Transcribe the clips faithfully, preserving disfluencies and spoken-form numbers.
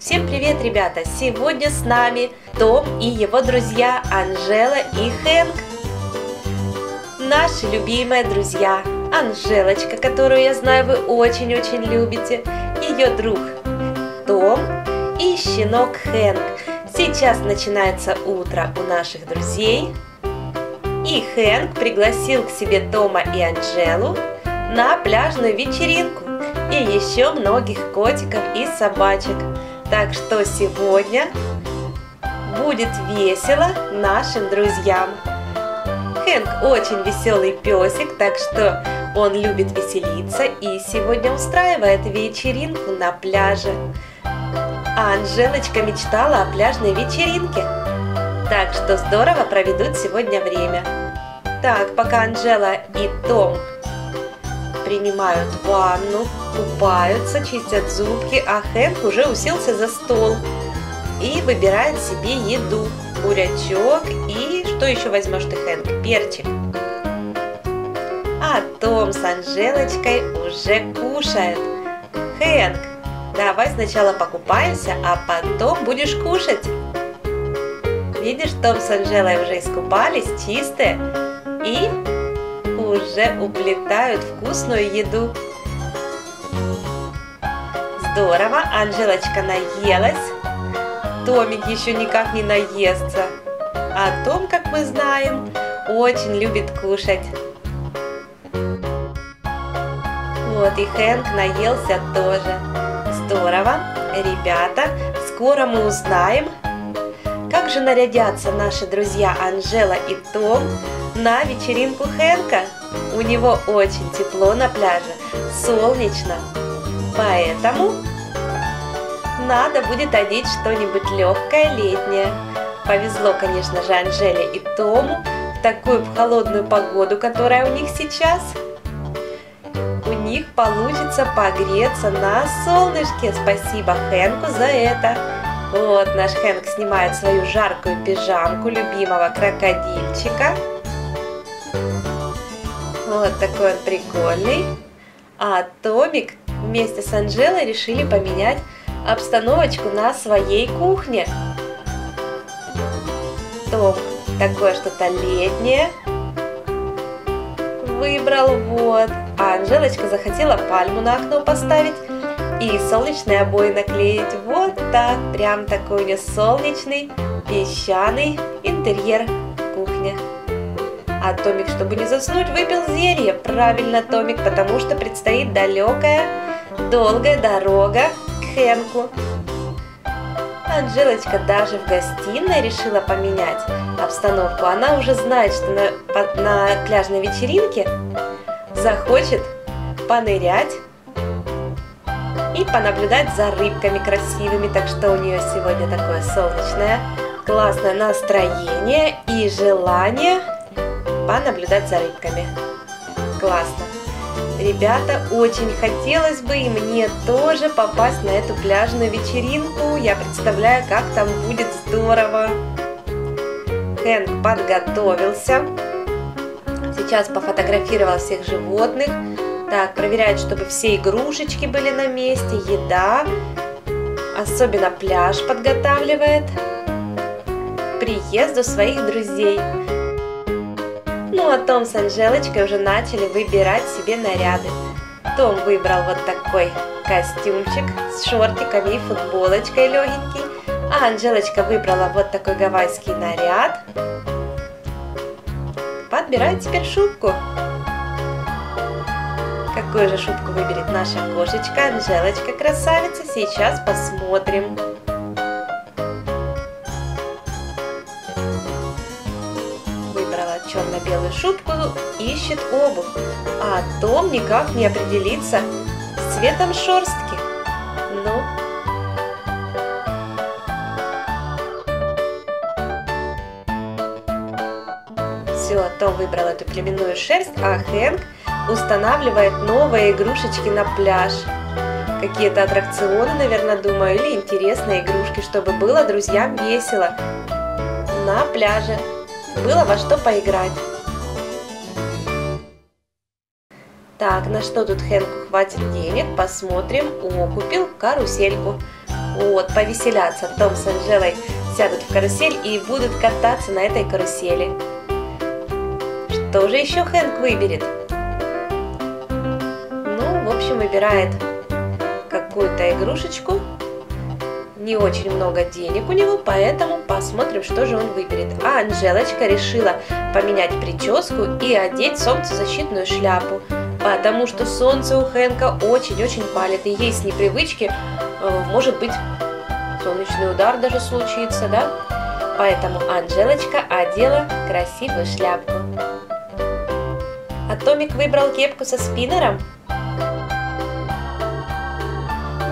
Всем привет, ребята! Сегодня с нами Том и его друзья Анджела и Хэнк. Наши любимые друзья. Анжелочка, которую, я знаю, вы очень-очень любите, ее друг Том и щенок Хэнк. Сейчас начинается утро у наших друзей. И Хэнк пригласил к себе Тома и Анджелу на пляжную вечеринку и еще многих котиков и собачек. Так что сегодня будет весело нашим друзьям. Хэнк очень веселый песик, так что он любит веселиться и сегодня устраивает вечеринку на пляже. А Анжелочка мечтала о пляжной вечеринке, так что здорово проведут сегодня время. Так, пока Анджела и Том принимают ванну, купаются, чистят зубки, а Хэнк уже уселся за стол и выбирает себе еду. Бурячок и что еще возьмешь ты, Хэнк? Перчик. А Том с Анжелочкой уже кушает. Хэнк, давай сначала покупаемся, а потом будешь кушать. Видишь, Том с Анжелой уже искупались, чистые, и уже уплетают вкусную еду. Здорово, Анжелочка наелась. Томик еще никак не наестся, а Том, как мы знаем, очень любит кушать. Вот и Хэнк наелся тоже. Здорово, ребята, скоро мы узнаем, как же нарядятся наши друзья Анджела и Том на вечеринку Хэнка. У него очень тепло на пляже, солнечно, поэтому надо будет одеть что-нибудь легкое, летнее. Повезло, конечно же, Анджеле и Тому в такую холодную погоду, которая у них сейчас. У них получится погреться на солнышке. Спасибо Хэнку за это. Вот наш Хэнк снимает свою жаркую пижамку любимого крокодильчика. Вот такой он прикольный. А Томик вместе с Анджелой решили поменять обстановочку на своей кухне. Том такое что-то летнее выбрал, вот. А Анжелочка захотела пальму на окно поставить и солнечные обои наклеить. Вот так, прям такой у нее солнечный, песчаный интерьер кухни. А Томик, чтобы не заснуть, выпил зелье. Правильно, Томик, потому что предстоит далекая, долгая дорога к Хэнку. Анжелочка даже в гостиной решила поменять обстановку. Она уже знает, что на, на пляжной вечеринке захочет понырять и понаблюдать за рыбками красивыми. Так что у нее сегодня такое солнечное, классное настроение и желание понаблюдать за рыбками. Классно. Ребята, очень хотелось бы и мне тоже попасть на эту пляжную вечеринку. Я представляю, как там будет здорово. Хэнк подготовился. Сейчас пофотографировал всех животных. Так, проверяет, чтобы все игрушечки были на месте, еда. Особенно пляж подготавливает к приезду своих друзей. Ну, а Том с Анжелочкой уже начали выбирать себе наряды. Том выбрал вот такой костюмчик с шортиками и футболочкой легенький. А Анжелочка выбрала вот такой гавайский наряд. Подбирает теперь шубку. Какую же шубку выберет наша кошечка Анжелочка, красавица? Сейчас посмотрим. Черно-белую шубку, ищет обувь, а Том никак не определится с цветом шерстки. Ну, все, Том выбрал эту племенную шерсть, а Хэнк устанавливает новые игрушечки на пляж. Какие-то аттракционы, наверное, думаю, или интересные игрушки, чтобы было друзьям весело на пляже. Было во что поиграть. Так, на что тут Хэнку хватит денег? Посмотрим. О, купил карусельку. вот, повеселяться. Том с Анджелой сядут в карусель и будут кататься на этой карусели. Что же еще Хэнк выберет? Ну, в общем, выбирает какую-то игрушечку. Не очень много денег у него, поэтому посмотрим, что же он выберет. А Анжелочка решила поменять прическу и одеть солнцезащитную шляпу, потому что солнце у Хэнка очень-очень палит, и ей с непривычки может быть солнечный удар даже случится, да? Поэтому Анжелочка одела красивую шляпку. А Томик выбрал кепку со спиннером?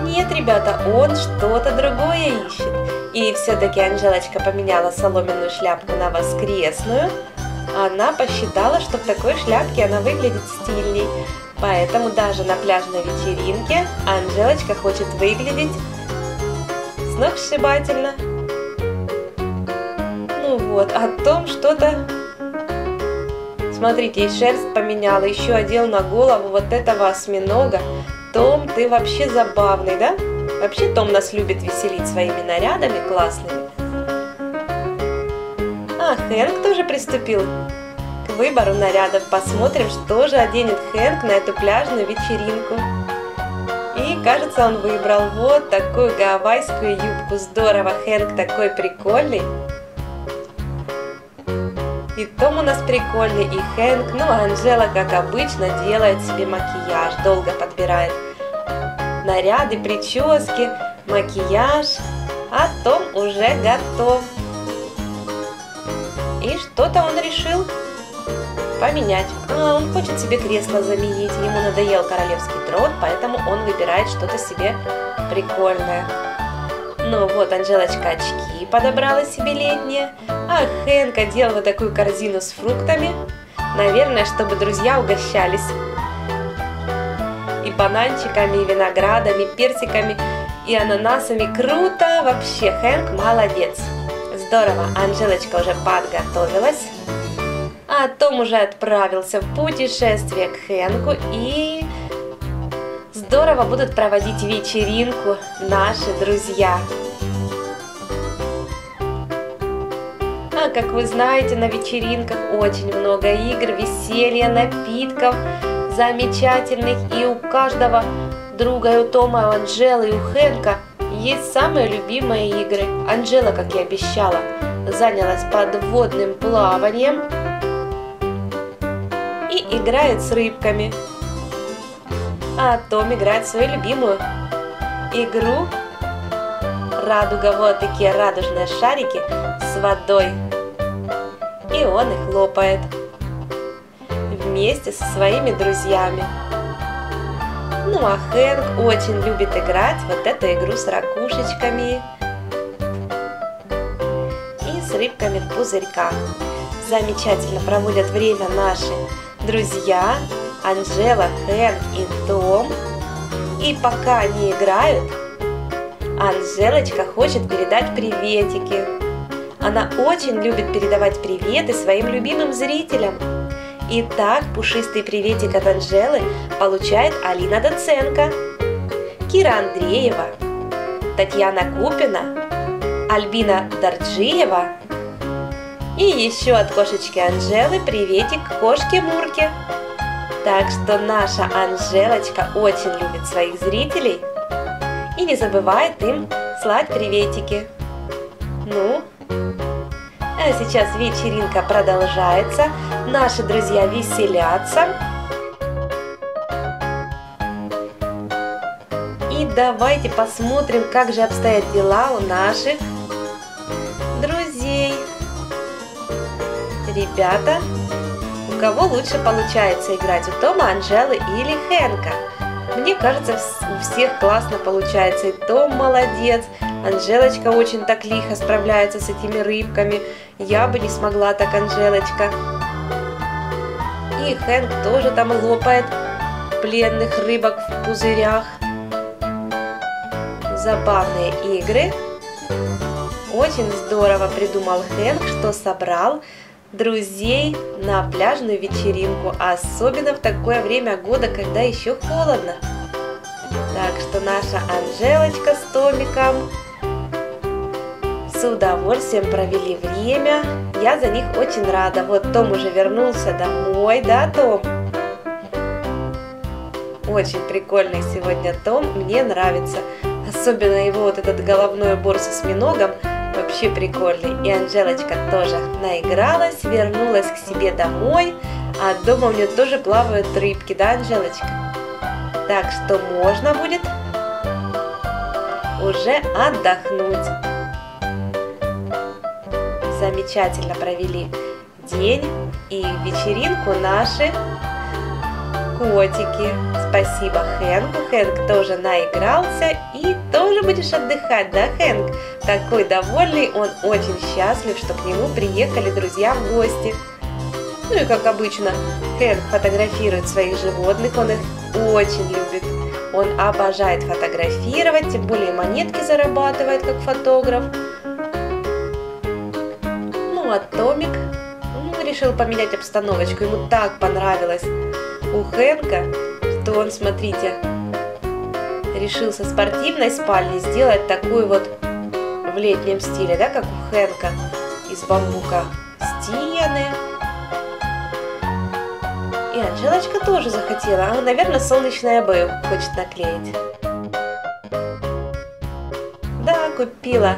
Нет, ребята, он что-то другое ищет. И все-таки Анжелочка поменяла соломенную шляпку на воскресную. Она посчитала, что в такой шляпке она выглядит стильней. Поэтому даже на пляжной вечеринке Анжелочка хочет выглядеть сногсшибательно. Ну вот, а Том что-то... Смотрите, и шерсть поменяла, еще одел на голову вот этого осьминога. Том, ты вообще забавный, да? Вообще Том нас любит веселить своими нарядами классными. А Хэнк тоже приступил к выбору нарядов. Посмотрим, что же оденет Хэнк на эту пляжную вечеринку. И кажется, он выбрал вот такую гавайскую юбку. Здорово, Хэнк такой прикольный. И Том у нас прикольный, и Хэнк, ну а Анжела, как обычно, делает себе макияж, долго подбирает наряды, прически, макияж, а Том уже готов. И что-то он решил поменять. А, он хочет себе кресло заменить, ему надоел королевский трон, поэтому он выбирает что-то себе прикольное. Ну вот, Анжелочка очки подобрала себе летние, а Хэнк одел вот такую корзину с фруктами, наверное, чтобы друзья угощались и бананчиками, и виноградами, и персиками, и ананасами. Круто! Вообще, Хэнк молодец! Здорово! Анжелочка уже подготовилась, а Том уже отправился в путешествие к Хэнку и... Здорово будут проводить вечеринку наши друзья. А как вы знаете, на вечеринках очень много игр, веселья, напитков замечательных. И у каждого друга, и у Тома, у Анжелы, и у Хэнка есть самые любимые игры. Анжела, как я обещала, занялась подводным плаванием и играет с рыбками. А Том играет в свою любимую игру радуга. Вот такие радужные шарики с водой. И он их лопает вместе со своими друзьями. Ну а Хэнк очень любит играть вот эту игру с ракушечками и с рыбками в пузырьках. Замечательно проводят время наши друзья Анжела, Хэнк и Том. И пока они играют, Анжелочка хочет передать приветики. Она очень любит передавать приветы своим любимым зрителям. Итак, пушистый приветик от Анжелы получает Алина Доценко, Кира Андреева, Татьяна Купина, Альбина Дарджиева. И еще от кошечки Анжелы приветик кошке Мурке. Так что наша Анжелочка очень любит своих зрителей и не забывает им слать приветики. Ну, а сейчас вечеринка продолжается, наши друзья веселятся. И давайте посмотрим, как же обстоят дела у наших друзей. Ребята... У кого лучше получается играть, у Тома, Анжелы или Хэнка? Мне кажется, у всех классно получается, и Том молодец, Анжелочка очень так лихо справляется с этими рыбками, я бы не смогла так, Анжелочка. И Хэнк тоже там лопает пленных рыбок в пузырях. Забавные игры. Очень здорово придумал Хэнк, что собрал друзей на пляжную вечеринку, особенно в такое время года, когда еще холодно. Так что наша Анжелочка с Томиком с удовольствием провели время. Я за них очень рада. Вот Том уже вернулся домой, да, Том? Очень прикольный сегодня Том, мне нравится. Особенно его вот этот головной убор с осьминогом, вообще прикольный. И Анжелочка тоже наигралась, вернулась к себе домой. А дома у нее тоже плавают рыбки, да, Анжелочка? Так что можно будет уже отдохнуть. Замечательно провели день и вечеринку наши котики. Спасибо Хэнку. Хэнк тоже наигрался и тоже будешь отдыхать, да, Хэнк? Такой довольный, он очень счастлив, что к нему приехали друзья в гости. Ну и как обычно, Хэнк фотографирует своих животных, он их очень любит. Он обожает фотографировать, тем более монетки зарабатывает как фотограф. Ну а Томик ну, решил поменять обстановочку, ему так понравилось у Хэнка, что он, смотрите, решил со спортивной спальни сделать такую вот в летнем стиле, да, как у Хэнка, из бамбука стены. И Анжелочка тоже захотела, она, наверное, солнечное бою хочет наклеить. Да, купила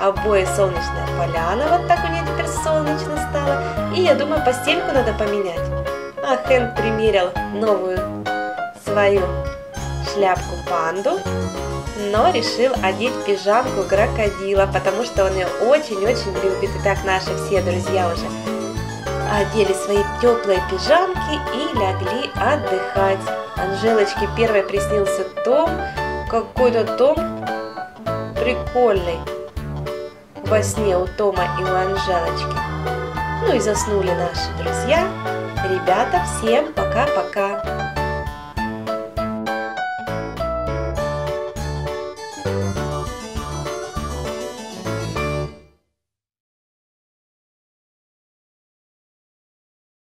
обои «Солнечная поляна», вот так у нее теперь солнечно стало. И я думаю, постельку надо поменять. А Хэнк примерил новую свою шляпку-панду, но решил одеть пижамку крокодила, потому что он ее очень-очень любит. Итак, наши все друзья уже одели свои теплые пижамки и легли отдыхать. Анжелочке первой приснился Том, какой-то Том прикольный во сне у Тома и у Анжелочки. Ну и заснули наши друзья. Ребята, всем пока-пока!